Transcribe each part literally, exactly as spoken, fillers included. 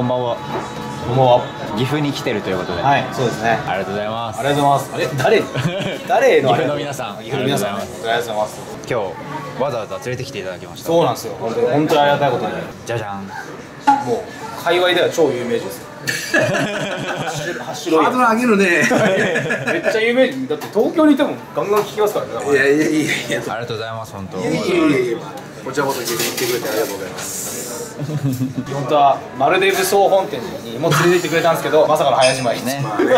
こんばんは。こんばんは。岐阜に来てるということで。はい、そうですね。ありがとうございます。ありがとうございます。あれ、誰、誰の。岐阜の皆さん。岐阜の皆さん。ありがとうございます。今日、わざわざ連れてきていただきました。そうなんですよ。本当に、本当にありがたいことに。じゃじゃん。もう、界隈では超有名人です。ハードル上げるね。めっちゃ有名人だって東京にいてもガンガン聞きますからね。いやいやいやいや。ありがとうございます本当。いやいやいや。こちらこそ聞いてくれてありがとうございます。本当はマルデブ総本店にも連れて行ってくれたんですけどまさかの早じまいね。ちょっ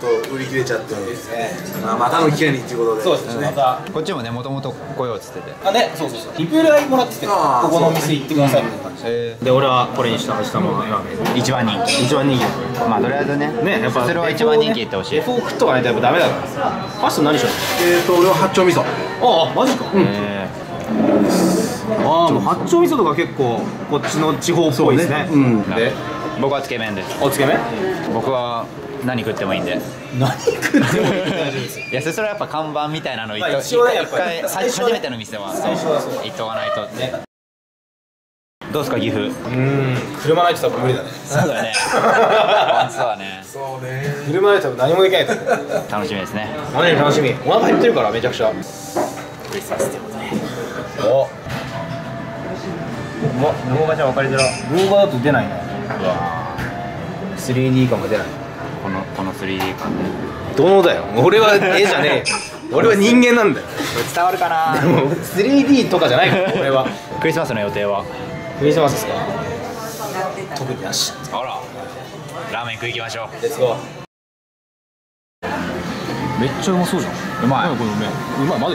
と売り切れちゃってですね。またの機会にということで。そうですね。またこっちもねもともと来ようっつってて。あねそうそうそう。リプライもらっててここのお店行ってくださいみたいな感じで。で俺はこれにした明日も一番人気。一番人気。まあとりあえずね。ねやっぱそれは一番人気ってほしい。フォークとかねだいぶダメだから。ファッション何しよう。えっと俺は八丁味噌。ああマジか。ああ八丁味噌とか結構こっちの地方っぽいですね。で僕はつけ麺です。おつけ麺。僕は何食ってもいいんで。何食ってもいいんで。いやそれはやっぱ看板みたいなの一回初めての店は行っとかないとね。どうですか岐阜。うん車ないと多分無理だね。そうだねそうね車ないと多分何もできないと思う。楽しみですね。マジで楽しみ。お腹減ってるからめちゃくちゃ食いさせてもね。おっ動画じゃ分かりづらい。動画だと出ないな。 スリーディー 感が出ない。このこの スリーディー 感ね。どのだよ俺は絵じゃねえよ。俺は人間なんだよ。伝わるかな。でも スリーディー とかじゃないから俺は。クリスマスの予定は。クリスマスですか。特になし。あらラーメン食い行きましょう。レッツゴー。めっちゃうまそうじゃん。うまい。この麺。うまい。まだ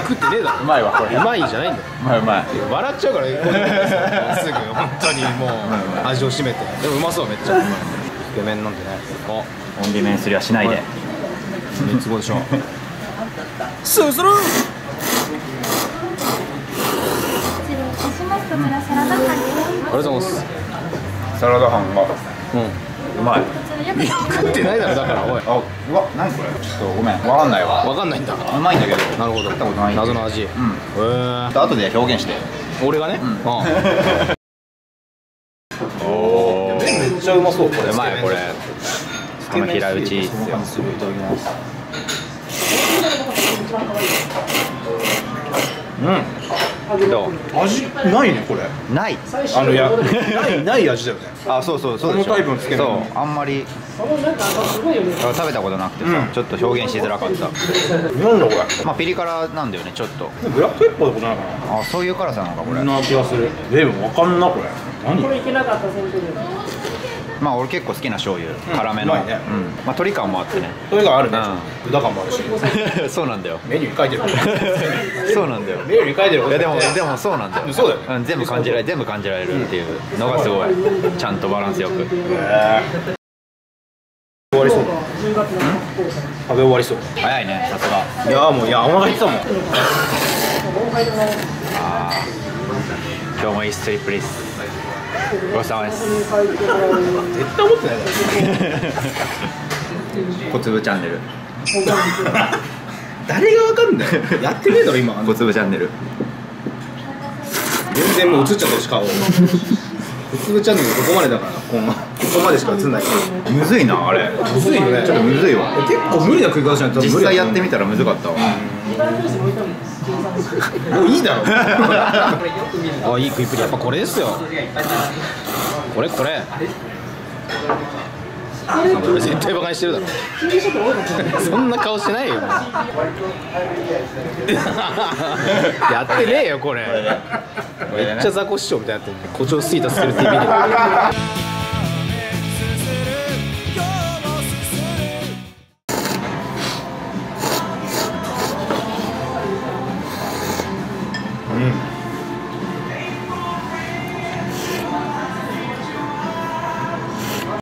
食ってねえだろ。まだ食ってねえだろ。うまいわこれ。うまいじゃないんだよ。うまいうまい。笑っちゃうからすぐ本当にもう味を占めて。でもうまそうめっちゃ。つけ麺なんてね。お、オンリー麺すりゃしないで。三つ子でしょ。すする。ありがとうございます。サラダ飯がうんうまい。食ってないだろだからおい。あ、うわ、何これ。ちょっとごめん、分かんないわ。分かんないんだ。うまいんだけど。なるほど。食ったことない。謎の味。うん。ええ。と後で表現して。俺がね。うん。おお。めっちゃうまそう。これうまいこれ。この平打ち。いただきます。うん。どう？味ないねこれ。ない。あのやないない味だよね。あ、そうそうそうでしょ。このタイプのつけ麺。そう、あんまり食べたことなくてさ、ちょっと表現しづらかった。なんだこれ。まあピリ辛なんだよね、ちょっと。ブラックペッパーってことなのかな。あ、そういう辛さなのかこれ。そんな気がする。でもわかんなこれ。何？これいけなかった先生で。まあ俺結構好きな醤油、辛めの。まあ鶏感もあってね。鶏感あるね。豚感もあるし。そうなんだよ。メニューに書いてる。そうなんだよ。メニューに書いてる。いやでもでもそうなんだよ。そうだよね。全部感じられ全部感じられるっていうのがすごい。ちゃんとバランスよく。終わりそう。食べ終わりそう。早いね、さすが。いやもういやお腹減ってたもん。ああ。今日もいいストリップリス。ごちそうさまです。絶対思ってないだろ。小粒チャンネル。誰がわかんない。やってねえだろ今。小粒チャンネル。全然もう映っちゃうし顔。小粒チャンネルここまでだから。ここまでしか映んない。むずいなあれ。むずいよね。ちょっとむずいわ。結構無理な食い方しないと。実際やってみたらむずかったわ。もういいだろ。あ、いい食いっぷり。やっぱこれですよ。これこれ。絶対バカにしてるだろ。そんな顔してないよ。やってねえよこれ。めっちゃザコ師匠みたいになってる。誇張すぎたスキルティービーで。